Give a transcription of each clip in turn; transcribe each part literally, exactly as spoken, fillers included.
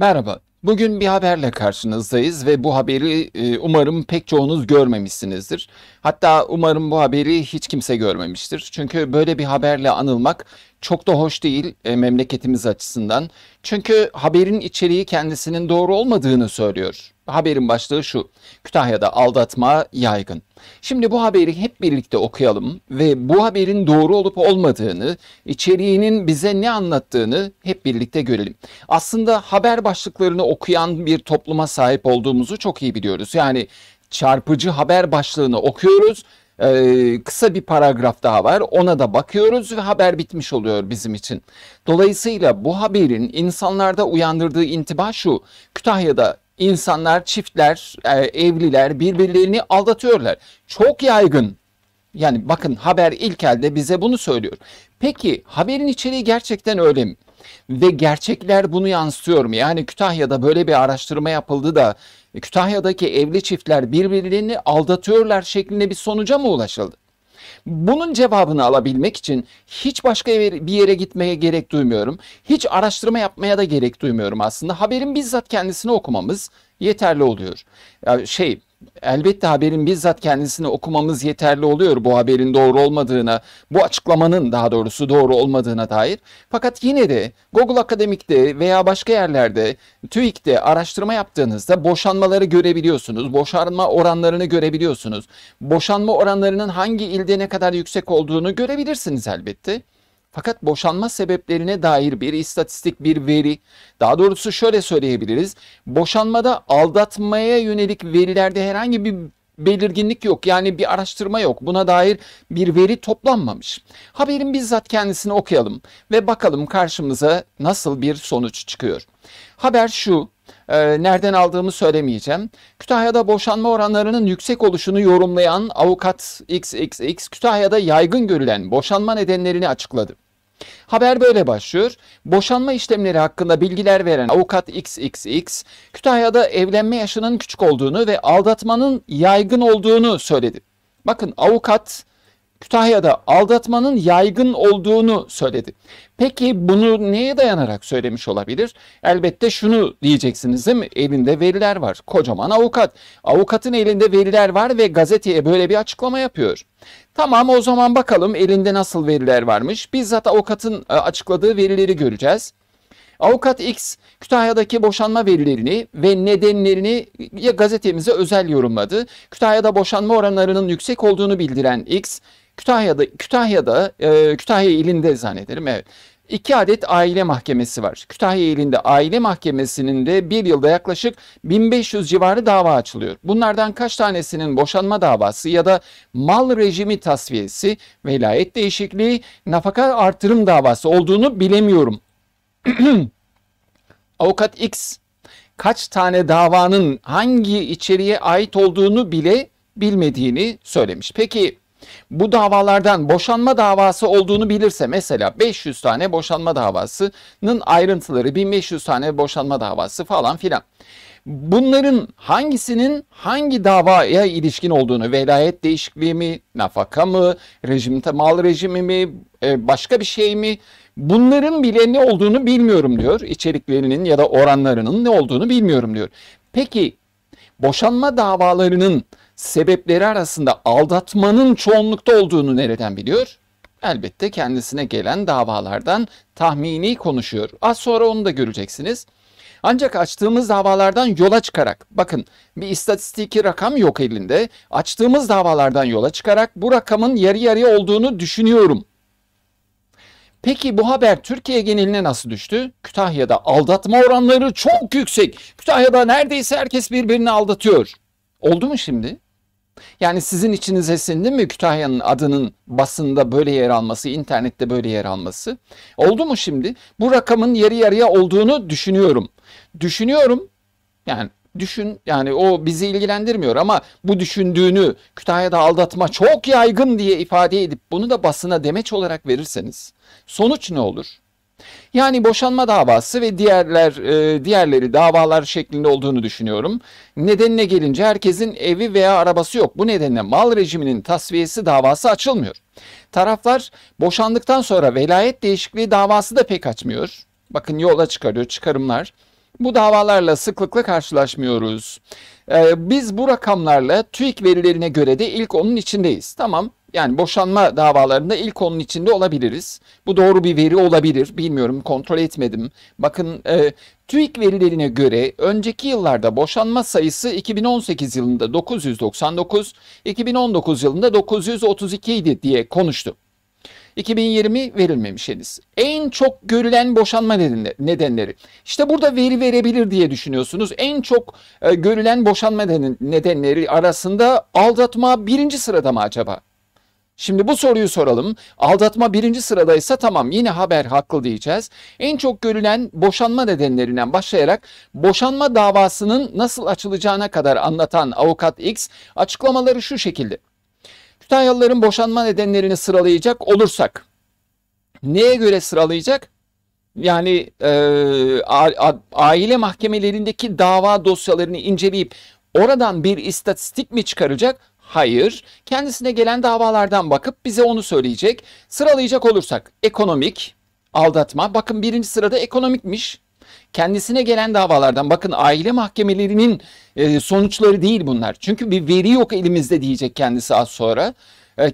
Merhaba, bugün bir haberle karşınızdayız ve bu haberi e, umarım pek çoğunuz görmemişsinizdir. Hatta umarım bu haberi hiç kimse görmemiştir. Çünkü böyle bir haberle anılmak çok da hoş değil e, memleketimiz açısından. Çünkü haberin içeriği kendisinin doğru olmadığını söylüyor. Haberin başlığı şu: Kütahya'da aldatma yaygın. Şimdi bu haberi hep birlikte okuyalım ve bu haberin doğru olup olmadığını, içeriğinin bize ne anlattığını hep birlikte görelim. Aslında haber başlıklarını okuyan bir topluma sahip olduğumuzu çok iyi biliyoruz. Yani çarpıcı haber başlığını okuyoruz. Ee, kısa bir paragraf daha var, ona da bakıyoruz ve haber bitmiş oluyor bizim için. Dolayısıyla bu haberin insanlarda uyandırdığı intiba şu: Kütahya'da insanlar, çiftler, evliler birbirlerini aldatıyorlar. Çok yaygın. Yani bakın, haber ilk elde bize bunu söylüyor. Peki haberin içeriği gerçekten öyle mi? Ve gerçekler bunu yansıtıyor mu? Yani Kütahya'da böyle bir araştırma yapıldı da Kütahya'daki evli çiftler birbirlerini aldatıyorlar şeklinde bir sonuca mı ulaşıldı? Bunun cevabını alabilmek için hiç başka bir yere gitmeye gerek duymuyorum. Hiç araştırma yapmaya da gerek duymuyorum aslında. Haberin bizzat kendisini okumamız yeterli oluyor. Ya şey... Elbette haberin bizzat kendisini okumamız yeterli oluyor, bu haberin doğru olmadığına, bu açıklamanın daha doğrusu doğru olmadığına dair. Fakat yine de Google Akademik'te veya başka yerlerde, TÜİK'te araştırma yaptığınızda boşanmaları görebiliyorsunuz, boşanma oranlarını görebiliyorsunuz. Boşanma oranlarının hangi ilde ne kadar yüksek olduğunu görebilirsiniz elbette. Fakat boşanma sebeplerine dair bir istatistik, bir veri, daha doğrusu şöyle söyleyebiliriz: boşanmada aldatmaya yönelik verilerde herhangi bir belirginlik yok. Yani bir araştırma yok. Buna dair bir veri toplanmamış. Haberin bizzat kendisini okuyalım ve bakalım karşımıza nasıl bir sonuç çıkıyor. Haber şu, e, nereden aldığımı söylemeyeceğim. Kütahya'da boşanma oranlarının yüksek oluşunu yorumlayan avukat X X X, Kütahya'da yaygın görülen boşanma nedenlerini açıkladı. Haber böyle başlıyor: boşanma işlemleri hakkında bilgiler veren avukat X X X, Kütahya'da evlenme yaşının küçük olduğunu ve aldatmanın yaygın olduğunu söyledi. Bakın, avukat Kütahya'da aldatmanın yaygın olduğunu söyledi. Peki bunu neye dayanarak söylemiş olabilir? Elbette şunu diyeceksiniz değil mi? Elinde veriler var. Kocaman avukat. Avukatın elinde veriler var ve gazeteye böyle bir açıklama yapıyor. Tamam, o zaman bakalım elinde nasıl veriler varmış. Bizzat avukatın açıkladığı verileri göreceğiz. Avukat X, Kütahya'daki boşanma verilerini ve nedenlerini gazetemize özel yorumladı. Kütahya'da boşanma oranlarının yüksek olduğunu bildiren X, Kütahya'da, Kütahya'da e, Kütahya ilinde zannederim, evet, iki adet aile mahkemesi var. Kütahya ilinde aile mahkemesinin de bir yılda yaklaşık bin beş yüz civarı dava açılıyor. Bunlardan kaç tanesinin boşanma davası ya da mal rejimi tasfiyesi, velayet değişikliği, nafaka artırım davası olduğunu bilemiyorum. Avukat X, kaç tane davanın hangi içeriğe ait olduğunu bile bilmediğini söylemiş. Peki bu davalardan boşanma davası olduğunu bilirse, mesela beş yüz tane boşanma davasının ayrıntıları, bin beş yüz tane boşanma davası falan filan, bunların hangisinin hangi davaya ilişkin olduğunu, velayet değişikliği mi, nafaka mı, rejim, mal rejimi mi, başka bir şey mi, bunların bile ne olduğunu bilmiyorum diyor. İçeriklerinin ya da oranlarının ne olduğunu bilmiyorum diyor. Peki boşanma davalarının sebepleri arasında aldatmanın çoğunlukta olduğunu nereden biliyor? Elbette kendisine gelen davalardan tahmini konuşuyor. Az sonra onu da göreceksiniz. Ancak açtığımız davalardan yola çıkarak, bakın bir istatistiki rakam yok elinde, açtığımız davalardan yola çıkarak bu rakamın yarı yarıya olduğunu düşünüyorum. Peki bu haber Türkiye geneline nasıl düştü? Kütahya'da aldatma oranları çok yüksek. Kütahya'da neredeyse herkes birbirini aldatıyor. Oldu mu şimdi? Yani sizin içinize sindi mi Kütahya'nın adının basında böyle yer alması, internette böyle yer alması? Oldu mu şimdi? Bu rakamın yarı yarıya olduğunu düşünüyorum. Düşünüyorum. Yani düşün, yani o bizi ilgilendirmiyor ama bu düşündüğünü Kütahya'da aldatma çok yaygın diye ifade edip bunu da basına demeç olarak verirseniz sonuç ne olur? Yani boşanma davası ve diğerler e, diğerleri davalar şeklinde olduğunu düşünüyorum. Nedenine gelince herkesin evi veya arabası yok. Bu nedenle mal rejiminin tasfiyesi davası açılmıyor. Taraflar boşandıktan sonra velayet değişikliği davası da pek açmıyor. Bakın, yola çıkarıyor çıkarımlar. bu davalarla sıklıkla karşılaşmıyoruz. Ee, biz bu rakamlarla TÜİK verilerine göre de ilk onun içindeyiz. Tamam. Yani boşanma davalarında ilk onun içinde olabiliriz. Bu doğru bir veri olabilir. Bilmiyorum, kontrol etmedim. Bakın e, TÜİK verilerine göre önceki yıllarda boşanma sayısı iki bin on sekiz yılında dokuz yüz doksan dokuz, iki bin on dokuz yılında dokuz yüz otuz iki idi diye konuştu. iki bin yirmi verilmemiş henüz. En çok görülen boşanma nedenleri. İşte burada veri verebilir diye düşünüyorsunuz. En çok e, görülen boşanma nedenleri arasında aldatma birinci sırada mı acaba? Şimdi bu soruyu soralım. Aldatma birinci sıradaysa tamam, yine haber haklı diyeceğiz. En çok görülen boşanma nedenlerinden başlayarak boşanma davasının nasıl açılacağına kadar anlatan Avukat X açıklamaları şu şekilde. Kütahyalıların boşanma nedenlerini sıralayacak olursak, neye göre sıralayacak? Yani e, a, a, aile mahkemelerindeki dava dosyalarını inceleyip oradan bir istatistik mi çıkaracak? Hayır, kendisine gelen davalardan bakıp bize onu söyleyecek. Sıralayacak olursak ekonomik, aldatma, bakın birinci sırada ekonomikmiş. Kendisine gelen davalardan, bakın aile mahkemelerinin sonuçları değil bunlar. Çünkü bir veri yok elimizde diyecek kendisi az sonra.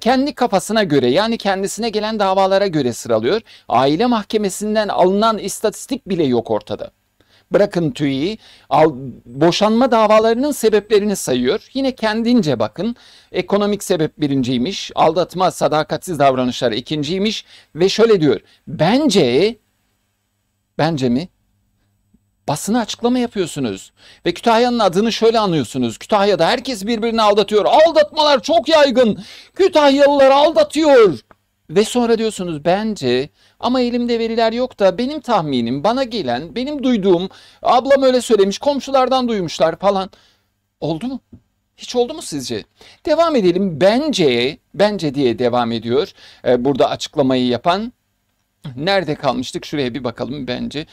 Kendi kafasına göre, yani kendisine gelen davalara göre sıralıyor. Aile mahkemesinden alınan istatistik bile yok ortada. Bırakın TÜİK'i, boşanma davalarının sebeplerini sayıyor. Yine kendince bakın, ekonomik sebep birinciymiş, aldatma, sadakatsiz davranışlar ikinciymiş ve şöyle diyor. Bence, bence mi? Basına açıklama yapıyorsunuz ve Kütahya'nın adını şöyle anlıyorsunuz. Kütahya'da herkes birbirini aldatıyor. Aldatmalar çok yaygın. Kütahyalılar aldatıyor. Ve sonra diyorsunuz bence, ama elimde veriler yok da benim tahminim, bana gelen, benim duyduğum, ablam öyle söylemiş, komşulardan duymuşlar falan. Oldu mu? Hiç oldu mu sizce? Devam edelim. Bence, bence diye devam ediyor. Ee, burada açıklamayı yapan. Nerede kalmıştık? Şuraya bir bakalım bence.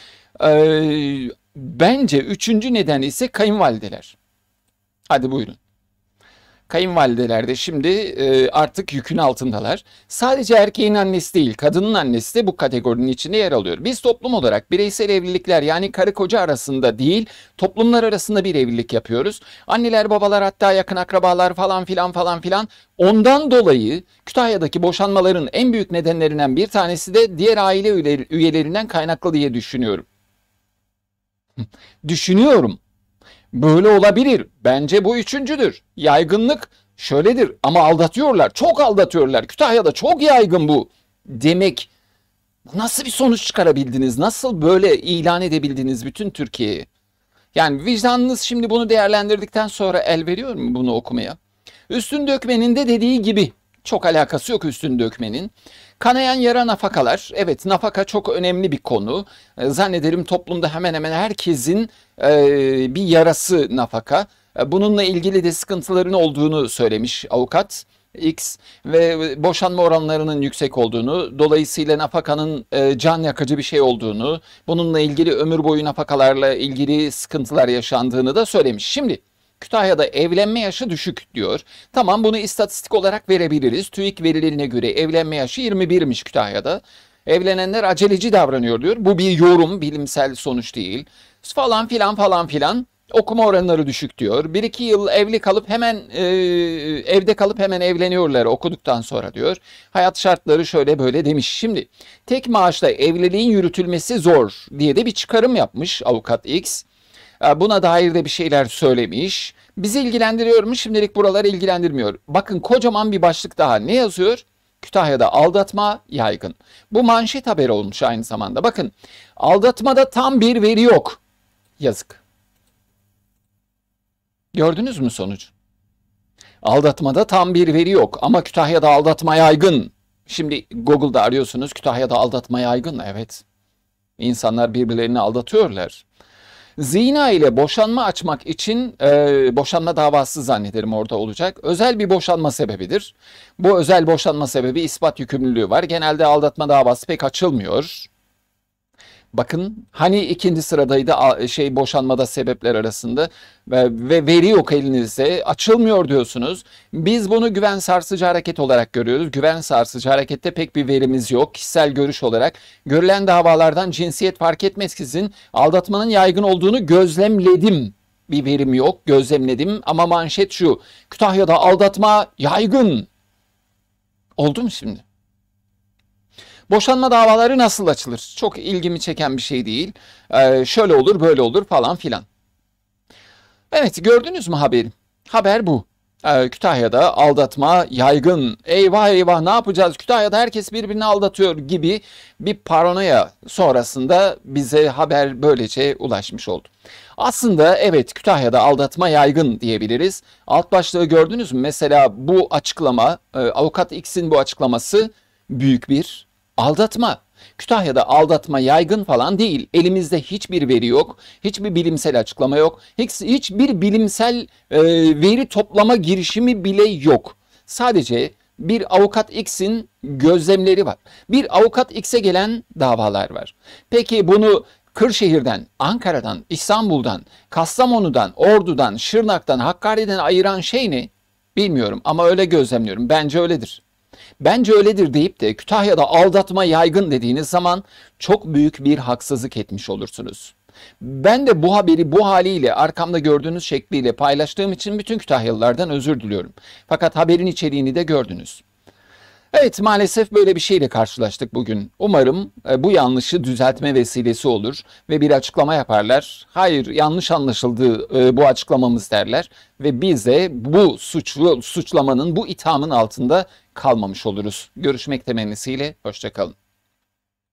Ee, bence üçüncü neden ise kayınvalideler. Hadi buyurun. Kayınvalideler de şimdi e, artık yükün altındalar. Sadece erkeğin annesi değil, kadının annesi de bu kategorinin içinde yer alıyor. Biz toplum olarak bireysel evlilikler, yani karı koca arasında değil, toplumlar arasında bir evlilik yapıyoruz. Anneler, babalar, hatta yakın akrabalar falan filan falan filan. Ondan dolayı Kütahya'daki boşanmaların en büyük nedenlerinden bir tanesi de diğer aile üyelerinden kaynaklı diye düşünüyorum. Düşünüyorum. Böyle olabilir. Bence bu üçüncüdür. Yaygınlık şöyledir ama aldatıyorlar. Çok aldatıyorlar. Kütahya'da çok yaygın bu. Demek nasıl bir sonuç çıkarabildiniz? Nasıl böyle ilan edebildiniz bütün Türkiye'yi? Yani vicdanınız şimdi bunu değerlendirdikten sonra el veriyor mu bunu okumaya? Üstün dökmenin de dediği gibi. Çok alakası yok üstün dökmenin. Kanayan yara nafakalar. Evet, nafaka çok önemli bir konu. Zannederim toplumda hemen hemen herkesin bir yarası nafaka. Bununla ilgili de sıkıntıların olduğunu söylemiş avukat X ve boşanma oranlarının yüksek olduğunu, dolayısıyla nafakanın can yakıcı bir şey olduğunu, bununla ilgili ömür boyu nafakalarla ilgili sıkıntılar yaşandığını da söylemiş. Şimdi Kütahya'da evlenme yaşı düşük diyor. Tamam, bunu istatistik olarak verebiliriz. TÜİK verilerine göre evlenme yaşı yirmi birmiş Kütahya'da. Evlenenler aceleci davranıyor diyor. Bu bir yorum, bilimsel sonuç değil. Falan filan falan filan. Okuma oranları düşük diyor. bir iki yıl evli kalıp hemen e, evde kalıp hemen evleniyorlar okuduktan sonra diyor. Hayat şartları şöyle böyle demiş. Şimdi tek maaşla evliliğin yürütülmesi zor diye de bir çıkarım yapmış avukat X. Buna dair de bir şeyler söylemiş. Bizi ilgilendiriyor mu? Şimdilik buraları ilgilendirmiyor. Bakın kocaman bir başlık daha. Ne yazıyor? Kütahya'da aldatma yaygın. Bu manşet haberi olmuş aynı zamanda. Bakın, aldatmada tam bir veri yok. Yazık. Gördünüz mü sonucu? Aldatmada tam bir veri yok ama Kütahya'da aldatma yaygın. Şimdi Google'da arıyorsunuz, Kütahya'da aldatma yaygın. Evet. İnsanlar birbirlerini aldatıyorlar. Zina ile boşanma açmak için e, boşanma davası zannederim orada olacak. Özel bir boşanma sebebidir. Bu özel boşanma sebebi ispat yükümlülüğü var. Genelde aldatma davası pek açılmıyor. Bakın hani ikinci sıradaydı şey boşanmada sebepler arasında ve, ve veri yok elinizde, açılmıyor diyorsunuz. Biz bunu güven sarsıcı hareket olarak görüyoruz. Güven sarsıcı harekette pek bir verimiz yok. Kişisel görüş olarak görülen davalardan cinsiyet fark etmeksizin aldatmanın yaygın olduğunu gözlemledim. Bir verim yok, gözlemledim ama manşet şu: Kütahya'da aldatma yaygın. Oldu mu şimdi? Boşanma davaları nasıl açılır? Çok ilgimi çeken bir şey değil. Ee, şöyle olur, böyle olur falan filan. Evet, gördünüz mü haberi? Haber bu. Ee, Kütahya'da aldatma yaygın. Eyvah eyvah, ne yapacağız? Kütahya'da herkes birbirini aldatıyor gibi bir paranoya sonrasında bize haber böylece ulaşmış oldu. Aslında evet, Kütahya'da aldatma yaygın diyebiliriz. Alt başlığı gördünüz mü? Mesela bu açıklama, e, Avukat X'in bu açıklaması büyük bir aldatma. Kütahya'da aldatma yaygın falan değil. Elimizde hiçbir veri yok. Hiçbir bilimsel açıklama yok. Hiç, hiçbir bilimsel e, veri toplama girişimi bile yok. Sadece bir Avukat X'in gözlemleri var. Bir Avukat X'e gelen davalar var. Peki bunu Kırşehir'den, Ankara'dan, İstanbul'dan, Kastamonu'dan, Ordu'dan, Şırnak'tan, Hakkari'den ayıran şey ne? Bilmiyorum ama öyle gözlemliyorum. Bence öyledir. Bence öyledir deyip de Kütahya'da aldatma yaygın dediğiniz zaman çok büyük bir haksızlık etmiş olursunuz. Ben de bu haberi bu haliyle, arkamda gördüğünüz şekliyle paylaştığım için bütün Kütahyalılardan özür diliyorum. Fakat haberin içeriğini de gördünüz. Evet, maalesef böyle bir şeyle karşılaştık bugün. Umarım bu yanlışı düzeltme vesilesi olur ve bir açıklama yaparlar. Hayır, yanlış anlaşıldı bu açıklamamız derler ve biz de bu suçlu, suçlamanın, bu ithamın altında kalmamış oluruz. Görüşmek temennisiyle, hoşça kalın.